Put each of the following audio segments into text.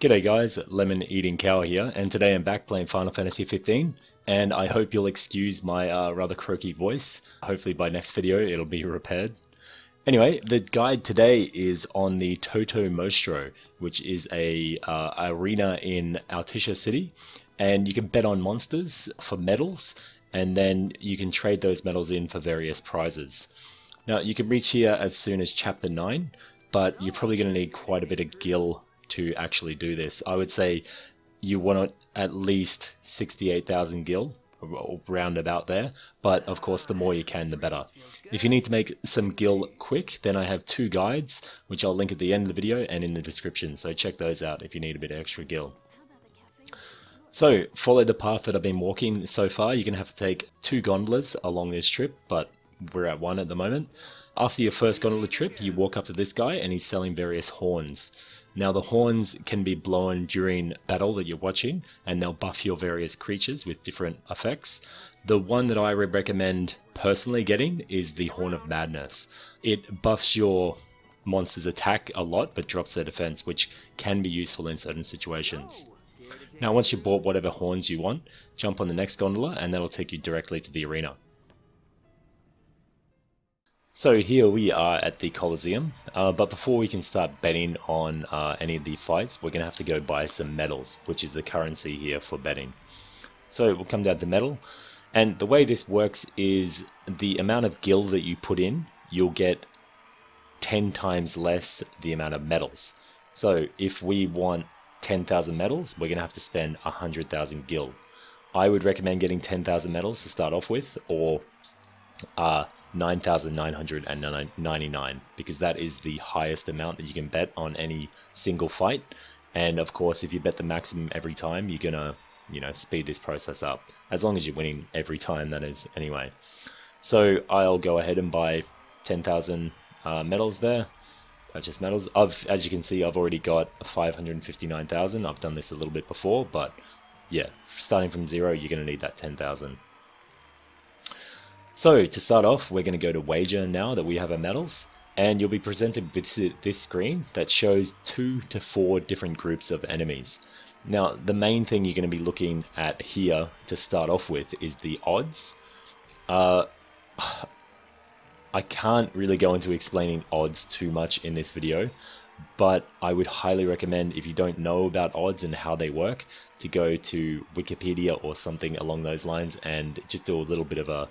G'day guys, LemonEatingKow here, and today I'm back playing Final Fantasy XV, and I hope you'll excuse my rather croaky voice. Hopefully by next video it'll be repaired. Anyway, the guide today is on the Totomonstro, which is a arena in Altissia City, and you can bet on monsters for medals, and then you can trade those medals in for various prizes. Now you can reach here as soon as Chapter 9, but you're probably going to need quite a bit of gil to actually do this. I would say you want at least 68,000 gil, round about there, but of course the more you can the better. If you need to make some gil quick, then I have two guides which I'll link at the end of the video and in the description, so check those out if you need a bit of extra gil. So follow the path that I've been walking so far. You're going to have to take two gondolas along this trip, but we're at one at the moment. After your first gondola trip, you walk up to this guy and he's selling various horns. Now the horns can be blown during battle that you're watching, and they'll buff your various creatures with different effects. The one that I would recommend personally getting is the Horn of Madness. It buffs your monster's attack a lot, but drops their defense, which can be useful in certain situations. Now once you've bought whatever horns you want, jump on the next gondola and that'll take you directly to the arena. So here we are at the Colosseum, but before we can start betting on any of the fights, we're going to have to go buy some medals, which is the currency here for betting. So we'll come down to metal, and the way this works is the amount of gil that you put in, you'll get 10 times less the amount of medals. So if we want 10,000 medals, we're going to have to spend 100,000 gil. I would recommend getting 10,000 medals to start off with, or 9,999, because that is the highest amount that you can bet on any single fight, and of course if you bet the maximum every time, you're gonna, you know, speed this process up, as long as you're winning every time, that is, anyway. So I'll go ahead and buy 10,000 medals there. Purchase medals. As you can see, I've already got 559,000. I've done this a little bit before, but yeah, starting from zero, you're gonna need that 10,000. So to start off, we're going to go to wager now that we have our medals, and you'll be presented with this screen that shows 2 to 4 different groups of enemies. Now the main thing you're going to be looking at here to start off with is the odds. I can't really go into explaining odds too much in this video, but I would highly recommend, if you don't know about odds and how they work, to go to Wikipedia or something along those lines and just do a little bit of a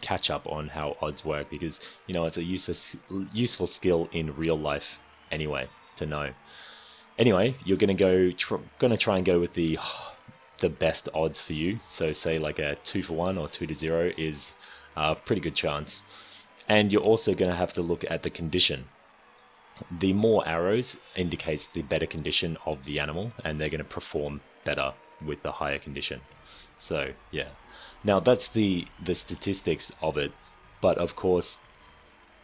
catch up on how odds work, because, you know, it's a useful skill in real life anyway to know. Anyway, you're going to try and go with the best odds for you. So say like a 2 for 1 or 2 to 0 is a pretty good chance. And you're also going to have to look at the condition. The more arrows indicates the better condition of the animal, and they're going to perform better with the higher condition. So yeah, now that's the statistics of it, but of course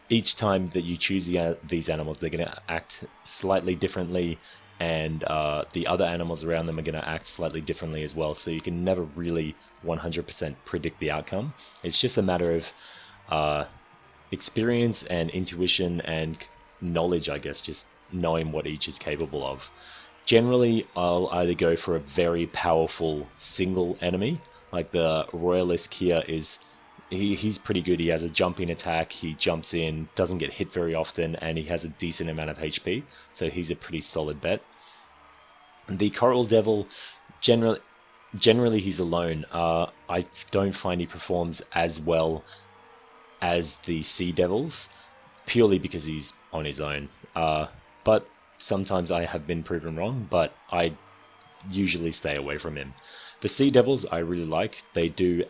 each time that you choose these animals, they're going to act slightly differently, and the other animals around them are going to act slightly differently as well, so you can never really 100% predict the outcome. It's just a matter of experience and intuition and knowledge, I guess, just knowing what each is capable of. Generally, I'll either go for a very powerful single enemy, like the Royalist Kia is, he's pretty good. He has a jumping attack, he jumps in, doesn't get hit very often, and he has a decent amount of HP, so he's a pretty solid bet. The Coral Devil, generally he's alone. I don't find he performs as well as the Sea Devils, purely because he's on his own. But sometimes I have been proven wrong, but I usually stay away from him. The Sea Devils I really like. They do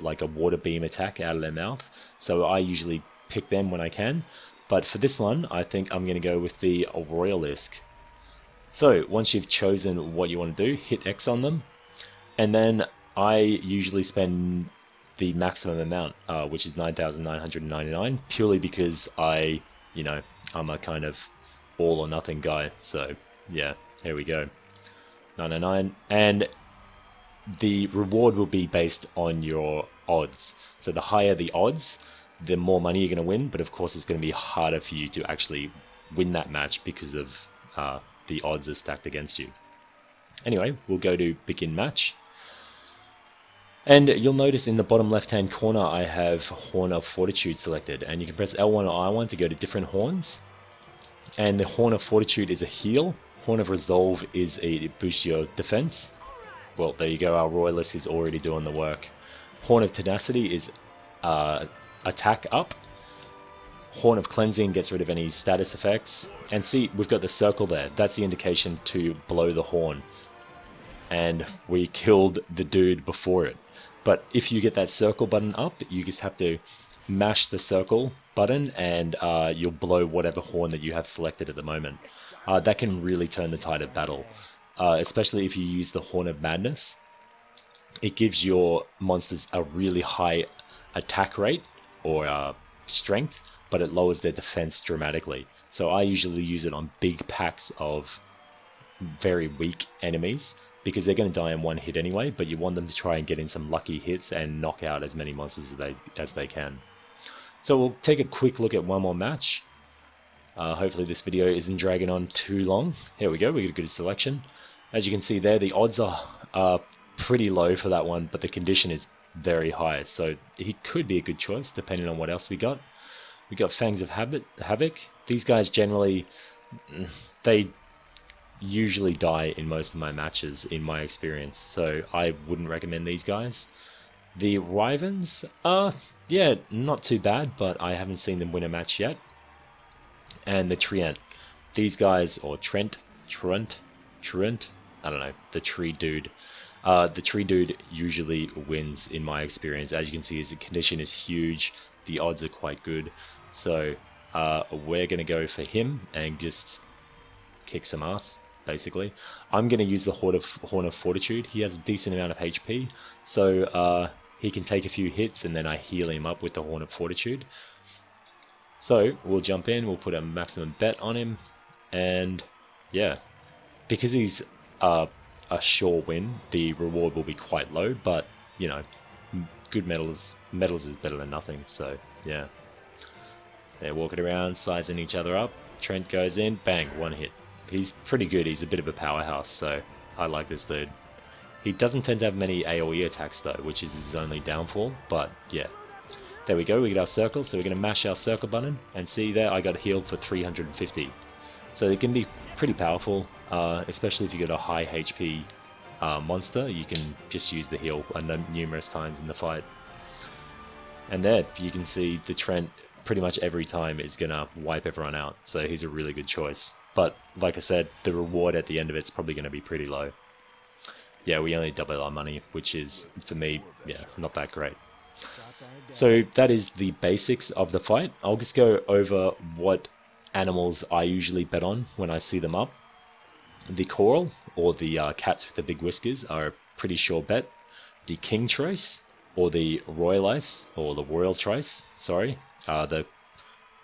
like a water beam attack out of their mouth, so I usually pick them when I can. But for this one, I think I'm going to go with the Royalisk. So once you've chosen what you want to do, hit X on them, and then I usually spend the maximum amount, which is 9,999, purely because I'm a kind of all or nothing guy. So yeah, here we go, 999, and the reward will be based on your odds. So the higher the odds, the more money you're going to win, but of course it's going to be harder for you to actually win that match because of the odds are stacked against you. Anyway, we'll go to begin match. And you'll notice in the bottom left-hand corner I have Horn of Fortitude selected, and you can press L1 or I1 to go to different horns. And the Horn of Fortitude is a heal, Horn of Resolve is a boost your defense. Well, there you go, our Royalist is already doing the work. Horn of Tenacity is attack up. Horn of Cleansing gets rid of any status effects. And see, we've got the circle there, that's the indication to blow the horn. And we killed the dude before it. But if you get that circle button up, you just have to mash the circle button and you'll blow whatever horn that you have selected at the moment. That can really turn the tide of battle, especially if you use the Horn of Madness. It gives your monsters a really high attack rate or strength, but it lowers their defense dramatically. So I usually use it on big packs of very weak enemies, because they're going to die in one hit anyway, but you want them to try and get in some lucky hits and knock out as many monsters as they can. So we'll take a quick look at one more match. Hopefully this video isn't dragging on too long. Here we go, we get a good selection. As you can see there, the odds are pretty low for that one, but the condition is very high, so he could be a good choice depending on what else we got. We got Fangs of Havoc. These guys generally, they usually die in most of my matches in my experience, so I wouldn't recommend these guys. The Rivens are, yeah, not too bad, but I haven't seen them win a match yet. And the Treant, these guys, or Treant, I don't know, the tree dude. The tree dude usually wins in my experience. As you can see, his condition is huge, the odds are quite good, so we're gonna go for him and just kick some ass. Basically, I'm going to use the Horn of Fortitude. He has a decent amount of HP, so he can take a few hits and then I heal him up with the Horn of Fortitude. So we'll jump in, we'll put a maximum bet on him, and yeah, because he's a sure win, the reward will be quite low, but you know, good medals is better than nothing, so yeah. They're walking around, sizing each other up. Treant goes in, bang, one hit. He's pretty good, he's a bit of a powerhouse, so I like this dude. He doesn't tend to have many AoE attacks though, which is his only downfall, but yeah. There we go, we get our circle, so we're going to mash our circle button, and see there, I got healed for 350. So it can be pretty powerful, especially if you got a high HP monster, you can just use the heal numerous times in the fight. And there, you can see the Treant pretty much every time is going to wipe everyone out, so he's a really good choice. But, like I said, the reward at the end of it's probably going to be pretty low. Yeah, we only double our money, which is, for me, yeah, not that great. So, that is the basics of the fight. I'll just go over what animals I usually bet on when I see them up. The coral, or the cats with the big whiskers, are a pretty sure bet. The king trice, or the royalisk, or the royal trice, sorry, are the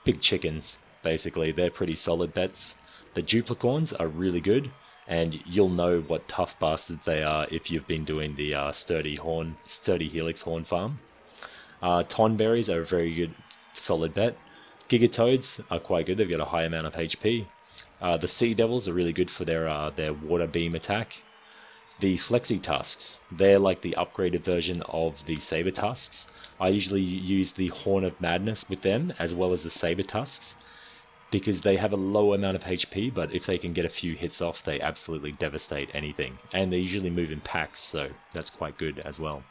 big chickens, basically. They're pretty solid bets. The Duplicorns are really good, and you'll know what tough bastards they are if you've been doing the sturdy helix horn farm. Tonberries are a very good, solid bet. Gigatoads are quite good; they've got a high amount of HP. The Sea Devils are really good for their water beam attack. The Flexi Tusks, they're like the upgraded version of the Saber Tusks. I usually use the Horn of Madness with them as well as the Saber Tusks, because they have a low amount of HP, but if they can get a few hits off, they absolutely devastate anything. And they usually move in packs, so that's quite good as well.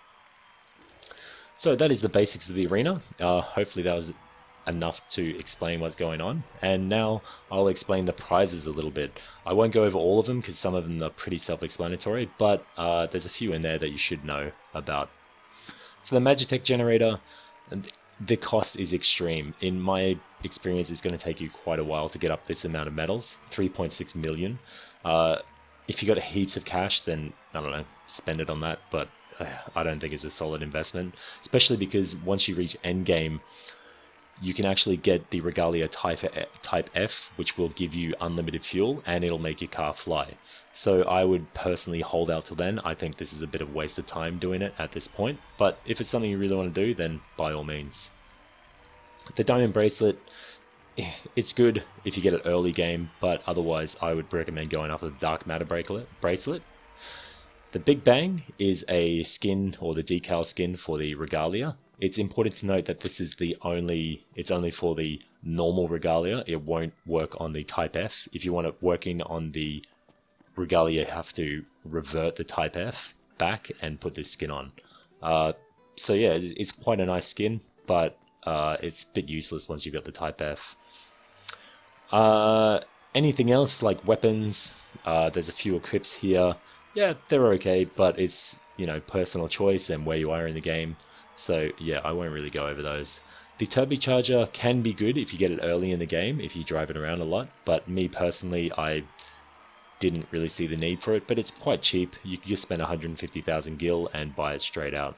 So that is the basics of the arena. Hopefully that was enough to explain what's going on. And now I'll explain the prizes a little bit. I won't go over all of them, because some of them are pretty self-explanatory, but there's a few in there that you should know about. So the Magitek Generator, the cost is extreme. In my experience, it's going to take you quite a while to get up this amount of medals, 3.6 million. If you got heaps of cash, then, I don't know, spend it on that, but I don't think it's a solid investment, especially because once you reach endgame, you can actually get the Regalia type F, which will give you unlimited fuel, and it'll make your car fly. So I would personally hold out till then. I think this is a bit of a waste of time doing it at this point, but if it's something you really want to do, then by all means. The Diamond Bracelet it's good if you get it early game, but otherwise I would recommend going after the Dark Matter Bracelet. The Big Bang is a skin, or the decal skin, for the Regalia. It's important to note that this is the only, it's only for the normal Regalia. It won't work on the Type F. If you want it working on the Regalia, you have to revert the Type F back and put this skin on. So yeah, it's quite a nice skin, but it's a bit useless once you've got the Type F. Anything else, like weapons, there's a few equips here. Yeah, they're okay, but it's, you know, personal choice and where you are in the game. So yeah, I won't really go over those. The turbocharger can be good if you get it early in the game, if you drive it around a lot, but me personally, I didn't really see the need for it, but it's quite cheap. You can just spend 150,000 gil and buy it straight out.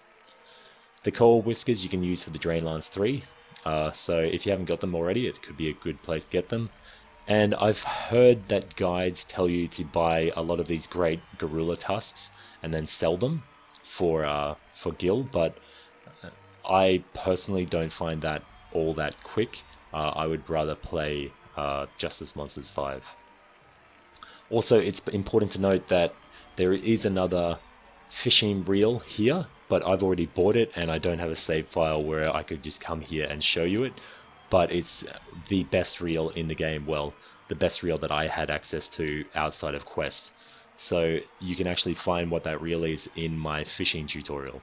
The coral whiskers you can use for the Drainlance 3, so if you haven't got them already, it could be a good place to get them. And I've heard that guides tell you to buy a lot of these great Gorilla Tusks and then sell them for gil, but I personally don't find that all that quick. I would rather play Justice Monsters 5. Also, it's important to note that there is another fishing reel here, but I've already bought it and I don't have a save file where I could just come here and show you it. But it's the best reel in the game, well, the best reel that I had access to outside of Quest. So you can actually find what that reel is in my fishing tutorial.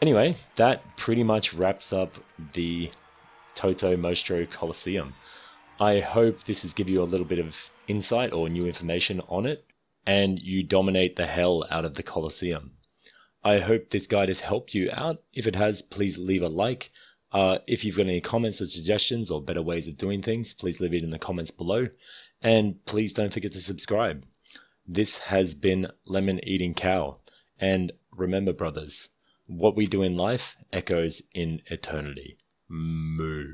Anyway, that pretty much wraps up the Totomonstro Colosseum. I hope this has given you a little bit of insight or new information on it, and you dominate the hell out of the Colosseum. I hope this guide has helped you out. If it has, please leave a like. If you've got any comments or suggestions or better ways of doing things, please leave it in the comments below. And please don't forget to subscribe. This has been Lemon Eating Cow. And remember, brothers, what we do in life echoes in eternity. Moo.